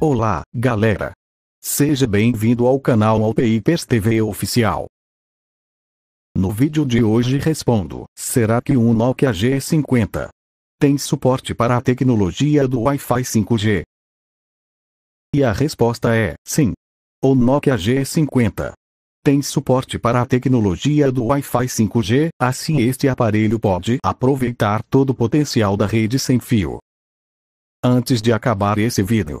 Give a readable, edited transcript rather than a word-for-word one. Olá, galera! Seja bem-vindo ao canal Wallpapers TV Oficial. No vídeo de hoje respondo, será que um Nokia G50 tem suporte para a tecnologia do Wi-Fi 5G? E a resposta é, sim. O Nokia G50 tem suporte para a tecnologia do Wi-Fi 5G, assim este aparelho pode aproveitar todo o potencial da rede sem fio. Antes de acabar esse vídeo,